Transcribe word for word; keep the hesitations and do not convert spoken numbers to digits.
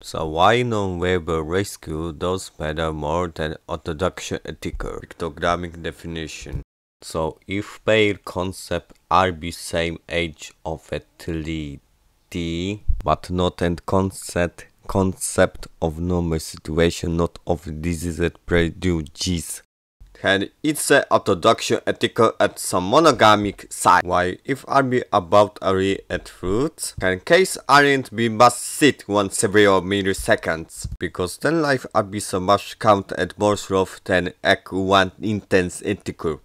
So why non-verbal rescue does matter more than orthodox ethical pictogramic definition? So if pair concepts are the same age of a three D but not a concept concept of normal situation, not of diseased prejudice, and it's an orthodox ethical at some monogamic side. While if I be about array at fruits, can case aren't be must sit one several milliseconds, because then life are be so much count at more rough than act one intense ethical.